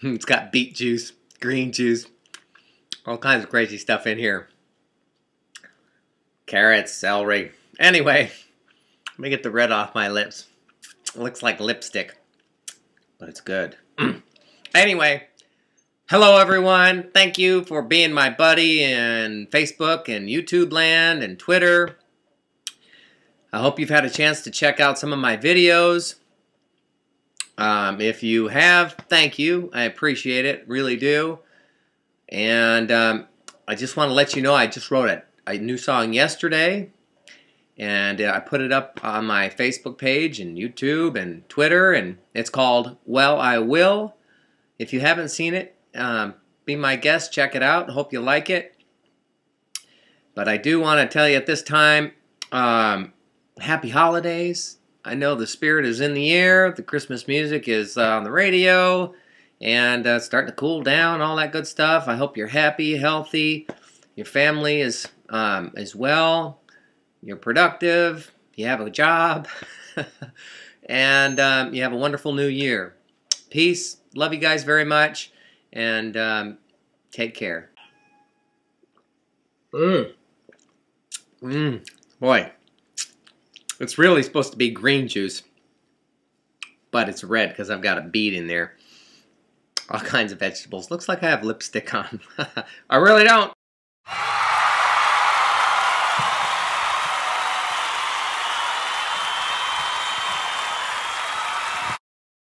It's got beet juice, green juice, all kinds of crazy stuff in here. Carrots, celery. Anyway, let me get the red off my lips. It looks like lipstick, but it's good. Anyway, hello everyone. Thank you for being my buddy in Facebook and YouTube land and Twitter. I hope you've had a chance to check out some of my videos. If you have, thank you. I appreciate it, really do. And I just want to let you know I just wrote a new song yesterday, and I put it up on my Facebook page and YouTube and Twitter, and it's called Well I Will. If you haven't seen it, be my guest, check it out. Hope you like it. But I do want to tell you at this time, happy holidays. I know the spirit is in the air, the Christmas music is on the radio, and starting to cool down, all that good stuff. I hope you're happy, healthy, your family is as well, you're productive, you have a job, and you have a wonderful new year. Peace, love you guys very much, and take care. Boy. It's really supposed to be green juice, but it's red because I've got a beet in there. All kinds of vegetables. Looks like I have lipstick on. I really don't.